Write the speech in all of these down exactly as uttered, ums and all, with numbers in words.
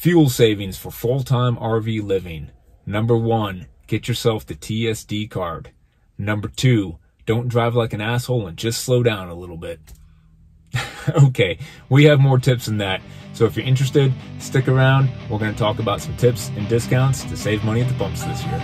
Fuel savings for full-time R V living. Number one, get yourself the T S D card. Number two, don't drive like an asshole and just slow down a little bit. Okay, we have more tips than that. So if you're interested, stick around. We're going to talk about some tips and discounts to save money at the pumps this year.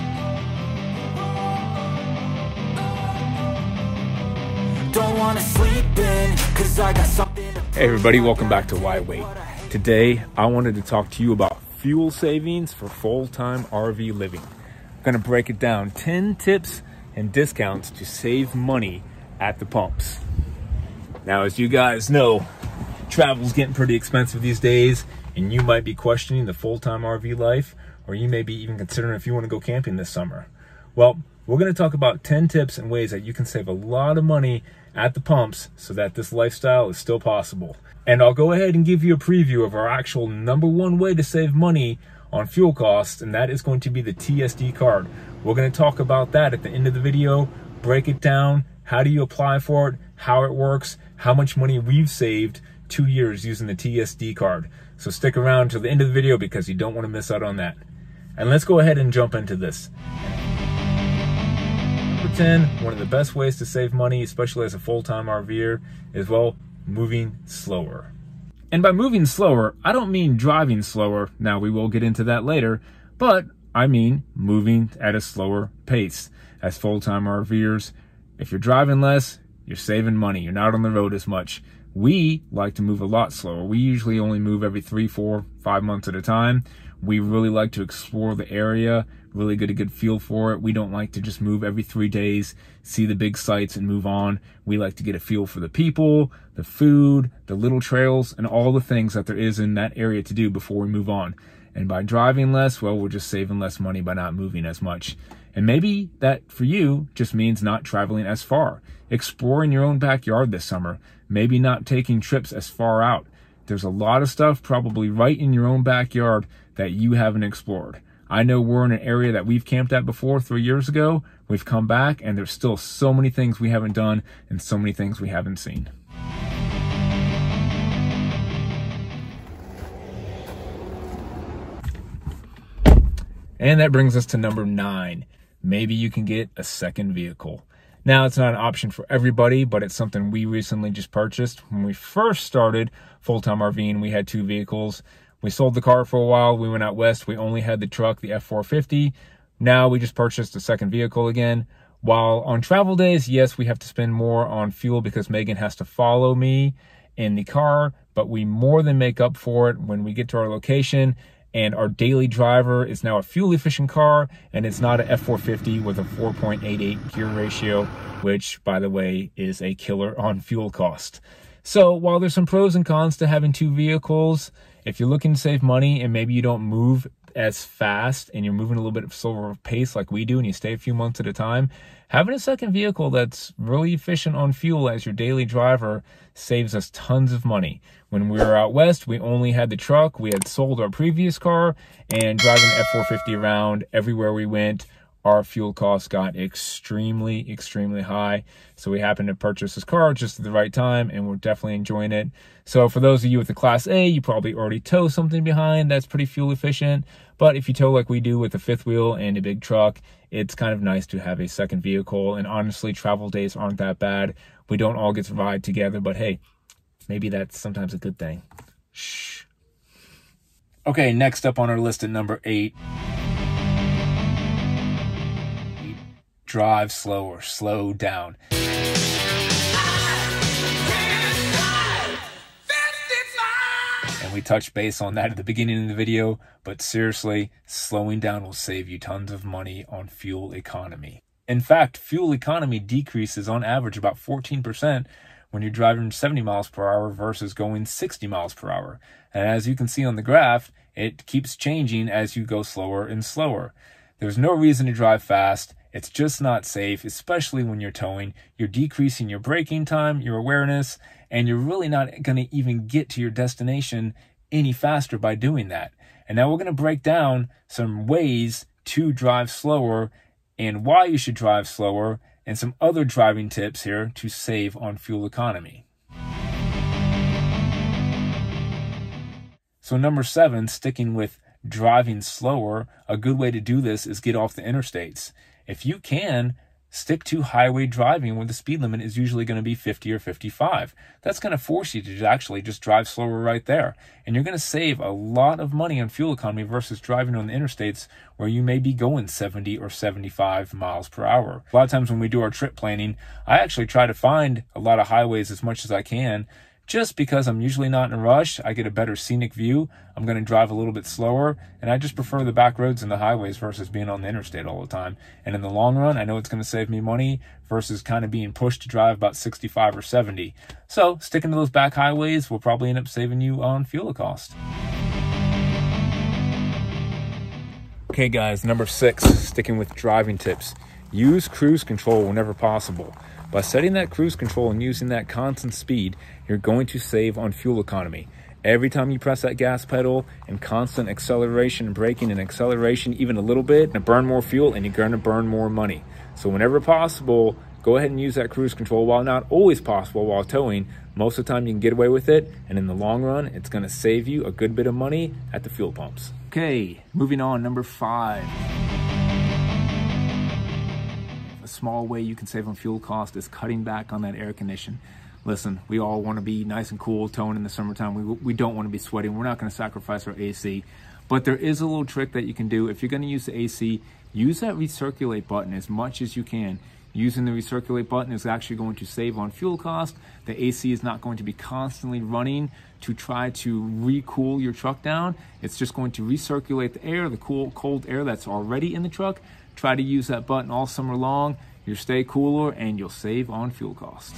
Don't want to sleep in, 'cause I got something to... Hey everybody, welcome back to Why Wait. Today, I wanted to talk to you about fuel savings for full-time R V living. I'm going to break it down. ten tips and discounts to save money at the pumps. Now, as you guys know, travel's getting pretty expensive these days, and you might be questioning the full-time R V life, or you may be even considering if you want to go camping this summer. Well, we're going to talk about ten tips and ways that you can save a lot of money at the pumps so that this lifestyle is still possible. And I'll go ahead and give you a preview of our actual number one way to save money on fuel costs, and that is going to be the T S D card. We're going to talk about that at the end of the video, break it down, how do you apply for it, how it works, how much money we've saved two years using the T S D card. So stick around till the end of the video because you don't want to miss out on that. And let's go ahead and jump into this. Number ten, one of the best ways to save money, especially as a full-time RVer, is, well, moving slower. And by moving slower, I don't mean driving slower. Now, we will get into that later, but I mean moving at a slower pace. As full-time RVers, if you're driving less, you're saving money. You're not on the road as much. We like to move a lot slower. We usually only move every three, four, five months at a time. We really like to explore the area, really get a good feel for it. We don't like to just move every three days, see the big sights and move on. We like to get a feel for the people, the food, the little trails, and all the things that there is in that area to do before we move on. And by driving less, well, we're just saving less money by not moving as much. And maybe that for you just means not traveling as far. Exploring your own backyard this summer. Maybe not taking trips as far out. There's a lot of stuff probably right in your own backyard that you haven't explored. I know we're in an area that we've camped at before three years ago. We've come back and there's still so many things we haven't done and so many things we haven't seen. And that brings us to number nine. Maybe you can get a second vehicle. Now, it's not an option for everybody, but it's something we recently just purchased. When we first started full-time RVing, we had two vehicles. We sold the car for a while. We went out west. We only had the truck, the F four fifty. Now we just purchased a second vehicle again. While on travel days, yes, we have to spend more on fuel because Megan has to follow me in the car, but we more than make up for it when we get to our location. And our daily driver is now a fuel-efficient car, and it's not an F four fifty with a four point eight eight gear ratio, which, by the way, is a killer on fuel cost. So while there's some pros and cons to having two vehicles, if you're looking to save money and maybe you don't move as fast and you're moving a little bit of slower pace like we do and you stay a few months at a time, having a second vehicle that's really efficient on fuel as your daily driver saves us tons of money. When we were out west, we only had the truck. We had sold our previous car, and driving the F four fifty around everywhere we went, our fuel costs got extremely, extremely high. So we happened to purchase this car just at the right time, and we're definitely enjoying it. So for those of you with the Class A, you probably already tow something behind. That's pretty fuel efficient. But if you tow like we do with a fifth wheel and a big truck, it's kind of nice to have a second vehicle. And honestly, travel days aren't that bad. We don't all get to ride together, but hey, maybe that's sometimes a good thing. Shh. Okay, next up on our list at number eight. Drive slower, slow down. And we touched base on that at the beginning of the video, but seriously, slowing down will save you tons of money on fuel economy. In fact, fuel economy decreases on average about fourteen percent when you're driving seventy miles per hour versus going sixty miles per hour. And as you can see on the graph, it keeps changing as you go slower and slower. There's no reason to drive fast. It's just not safe, especially when you're towing. You're decreasing your braking time, your awareness, and you're really not going to even get to your destination any faster by doing that. And now we're going to break down some ways to drive slower and why you should drive slower and some other driving tips here to save on fuel economy. So number seven, sticking with driving slower, a good way to do this is get off the interstates. If you can, stick to highway driving where the speed limit is usually going to be fifty or fifty-five. That's going to force you to actually just drive slower right there. And you're going to save a lot of money on fuel economy versus driving on the interstates where you may be going seventy or seventy-five miles per hour. A lot of times when we do our trip planning, I actually try to find a lot of highways as much as I can. Just because I'm usually not in a rush, I get a better scenic view, I'm going to drive a little bit slower, and I just prefer the back roads and the highways versus being on the interstate all the time. And in the long run, I know it's going to save me money versus kind of being pushed to drive about sixty-five or seventy. So sticking to those back highways will probably end up saving you on fuel cost. Okay guys, number six, sticking with driving tips. Use cruise control whenever possible. By setting that cruise control and using that constant speed, you're going to save on fuel economy. Every time you press that gas pedal and constant acceleration, braking and acceleration even a little bit, and burn more fuel and you're going to burn more money. So whenever possible, go ahead and use that cruise control. While not always possible while towing, most of the time you can get away with it. And in the long run, it's going to save you a good bit of money at the fuel pumps. Okay, moving on, number five. A small way you can save on fuel cost is cutting back on that air condition. Listen, we all want to be nice and cool towing in the summertime. We, we don't want to be sweating. We're not going to sacrifice our A C. But there is a little trick that you can do. If you're going to use the A C, use that recirculate button as much as you can. Using the recirculate button is actually going to save on fuel cost. The A C is not going to be constantly running to try to re-cool your truck down. It's just going to recirculate the air, the cool, cold air that's already in the truck. Try to use that button all summer long. You'll stay cooler and you'll save on fuel costs.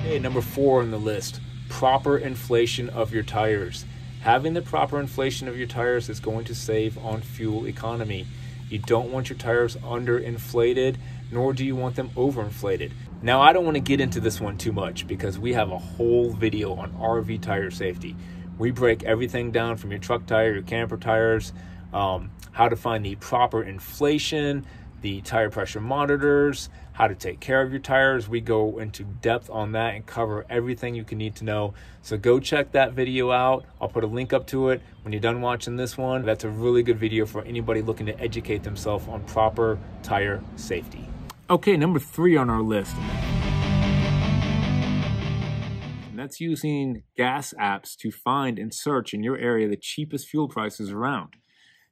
Okay, number four on the list, proper inflation of your tires. Having the proper inflation of your tires is going to save on fuel economy. You don't want your tires underinflated, nor do you want them overinflated. Now, I don't want to get into this one too much because we have a whole video on R V tire safety. We break everything down from your truck tire, your camper tires, Um, how to find the proper inflation, the tire pressure monitors, how to take care of your tires. We go into depth on that and cover everything you can need to know. So go check that video out. I'll put a link up to it when you're done watching this one. That's a really good video for anybody looking to educate themselves on proper tire safety. Okay, number three on our list. And that's using gas apps to find and search in your area the cheapest fuel prices around.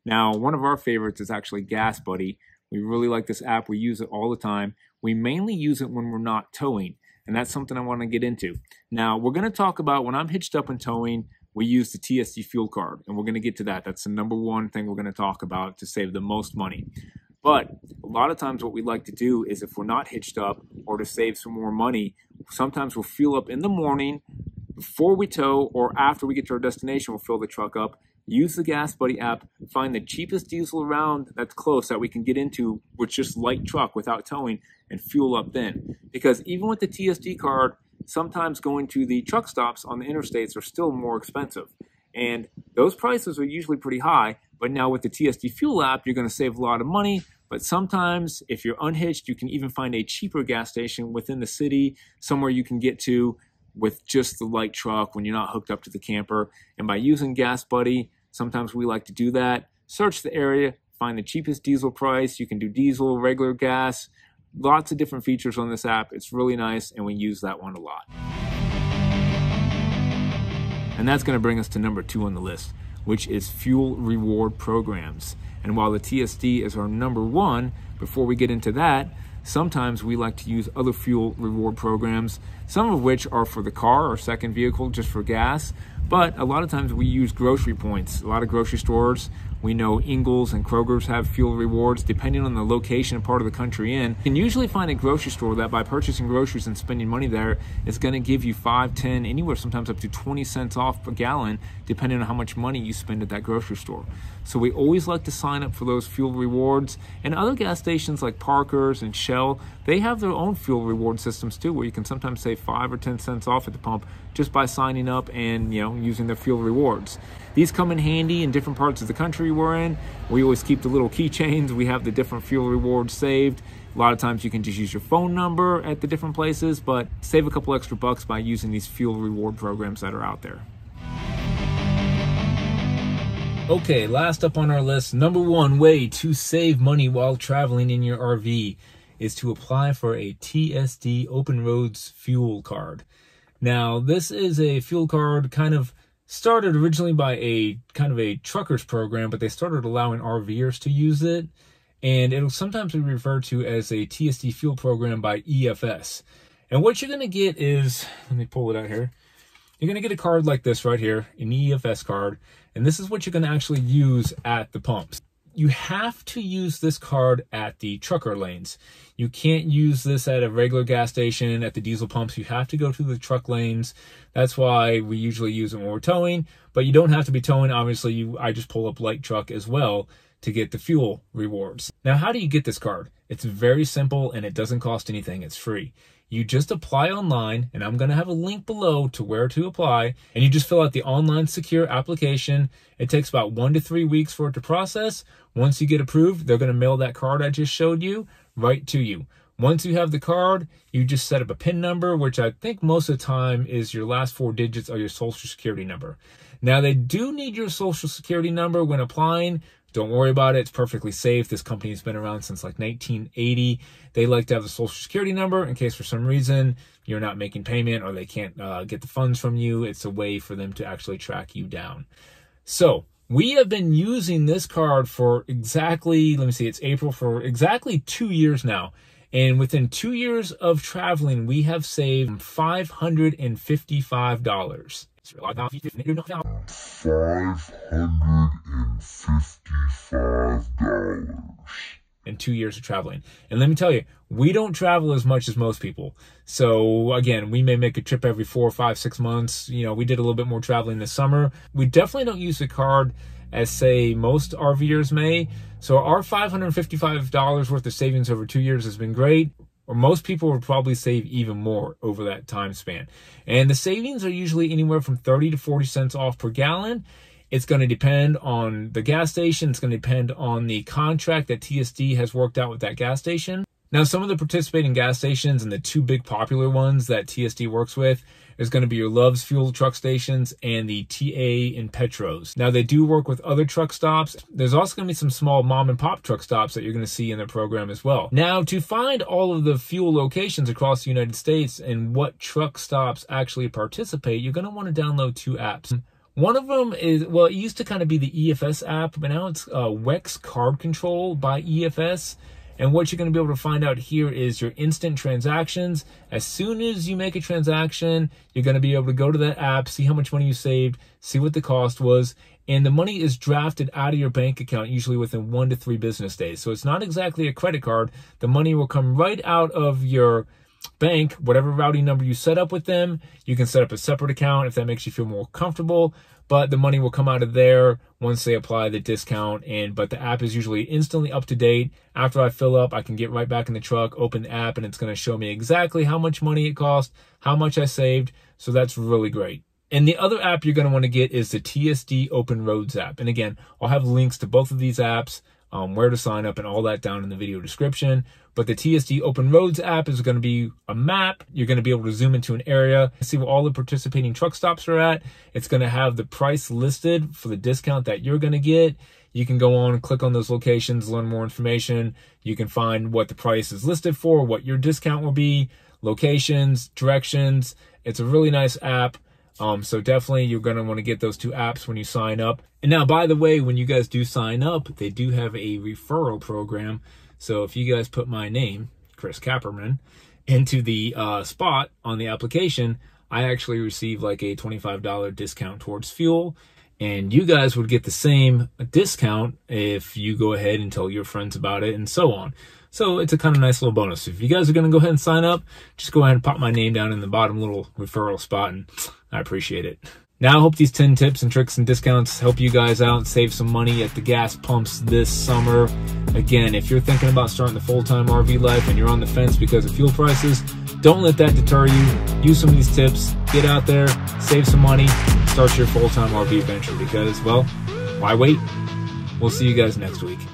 Now, one of our favorites is actually Gas Buddy. We really like this app. We use it all the time. We mainly use it when we're not towing, and that's something I want to get into. Now, we're going to talk about when I'm hitched up and towing, we use the T S D fuel card, and we're going to get to that. That's the number one thing we're going to talk about to save the most money. But a lot of times what we like to do is if we're not hitched up or to save some more money, sometimes we'll fuel up in the morning before we tow or after we get to our destination, we'll fill the truck up. Use the Gas Buddy app, find the cheapest diesel around that's close that we can get into with just light truck without towing and fuel up then. Because even with the T S D card, sometimes going to the truck stops on the interstates are still more expensive. And those prices are usually pretty high, but now with the T S D fuel app, you're going to save a lot of money. But sometimes if you're unhitched, you can even find a cheaper gas station within the city, somewhere you can get to with just the light truck when you're not hooked up to the camper. And by using Gas Buddy, sometimes we like to do that. Search the area, find the cheapest diesel price. You can do diesel, regular gas, lots of different features on this app. It's really nice, and we use that one a lot. And that's going to bring us to number two on the list, which is fuel reward programs. And while the T S D is our number one, before we get into that, sometimes we like to use other fuel reward programs, some of which are for the car or second vehicle, just for gas. But a lot of times we use grocery points. A lot of grocery stores, we know Ingles and Kroger's have fuel rewards, depending on the location and part of the country in. You can usually find a grocery store that by purchasing groceries and spending money there is going to give you five, ten, anywhere sometimes up to twenty cents off per gallon, depending on how much money you spend at that grocery store. So we always like to sign up for those fuel rewards. And other gas stations like Parker's and Shell, they have their own fuel reward systems too, where you can sometimes save five or ten cents off at the pump just by signing up and, you know, using their fuel rewards. These come in handy in different parts of the country we're in. We always keep the little keychains. We have the different fuel rewards saved. A lot of times you can just use your phone number at the different places, but save a couple extra bucks by using these fuel reward programs that are out there. Okay, last up on our list, number one way to save money while traveling in your R V is to apply for a T S D Open Roads fuel card. Now, this is a fuel card kind of started originally by a kind of a truckers program, but they started allowing RVers to use it. And it'll sometimes be referred to as a T S D fuel program by E F S. And what you're gonna get is, let me pull it out here. You're gonna get a card like this right here, an E F S card, and this is what you're gonna actually use at the pumps. You have to use this card at the trucker lanes. You can't use this at a regular gas station, at the diesel pumps. You have to go to the truck lanes. That's why we usually use it when we're towing, but you don't have to be towing. Obviously, you, I just pull up light truck as well to get the fuel rewards. Now, how do you get this card? It's very simple and it doesn't cost anything, it's free. You just apply online, and I'm gonna have a link below to where to apply, and you just fill out the online secure application. It takes about one to three weeks for it to process. Once you get approved, they're gonna mail that card I just showed you right to you. Once you have the card, you just set up a PIN number, which I think most of the time is your last four digits or your social security number. Now, they do need your social security number when applying. Don't worry about it, it's perfectly safe. This company has been around since like nineteen eighty. They like to have a social security number in case for some reason you're not making payment or they can't uh, get the funds from you. It's a way for them to actually track you down. So we have been using this card for exactly, let me see, it's April, for exactly two years now. And within two years of traveling, we have saved five hundred fifty-five dollars. five hundred fifty-five dollars in two years of traveling. And let me tell you, we don't travel as much as most people. So again, we may make a trip every four, five, six months. You know, we did a little bit more traveling this summer. We definitely don't use the card as say most RVers may. So our five hundred fifty-five dollars worth of savings over two years has been great. Or most people would probably save even more over that time span. And the savings are usually anywhere from thirty to forty cents off per gallon. It's going to depend on the gas station. It's going to depend on the contract that T S D has worked out with that gas station. Now, some of the participating gas stations and the two big popular ones that T S D works with is going to be your Love's fuel truck stations and the T A and Petros. Now, they do work with other truck stops. There's also going to be some small mom and pop truck stops that you're going to see in their program as well. Now, to find all of the fuel locations across the United States and what truck stops actually participate, you're going to want to download two apps. One of them is, well, it used to kind of be the E F S app, but now it's uh, WEX Card Control by E F S. And what you're going to be able to find out here is your instant transactions. As soon as you make a transaction, you're going to be able to go to that app, see how much money you saved, see what the cost was. And the money is drafted out of your bank account, usually within one to three business days. So it's not exactly a credit card. The money will come right out of your bank, whatever routing number you set up with them. You can set up a separate account if that makes you feel more comfortable, but the money will come out of there once they apply the discount. And but the app is usually instantly up to date. After I fill up, I can get right back in the truck, open the app, and it's going to show me exactly how much money it cost, how much I saved. So that's really great. And the other app you're going to want to get is the T S D Open Roads app. And again, I'll have links to both of these apps, Um, where to sign up and all that down in the video description. But the T S D Open Roads app is going to be a map. You're going to be able to zoom into an area and see where all the participating truck stops are at. It's going to have the price listed for the discount that you're going to get. You can go on and click on those locations, learn more information. You can find what the price is listed for, what your discount will be, locations, directions. It's a really nice app. Um, so definitely you're going to want to get those two apps when you sign up. And now, by the way, when you guys do sign up, they do have a referral program. So if you guys put my name, Chris Kapperman, into the uh, spot on the application, I actually receive like a twenty-five dollar discount towards fuel. And you guys would get the same discount if you go ahead and tell your friends about it and so on. So it's a kind of nice little bonus. If you guys are going to go ahead and sign up, just go ahead and pop my name down in the bottom little referral spot, and I appreciate it. Now, I hope these ten tips and tricks and discounts help you guys out and save some money at the gas pumps this summer. Again, if you're thinking about starting the full-time R V life and you're on the fence because of fuel prices, don't let that deter you. Use some of these tips, get out there, save some money, start your full-time R V venture because, well, why wait? We'll see you guys next week.